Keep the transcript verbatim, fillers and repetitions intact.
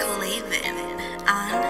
Clavin on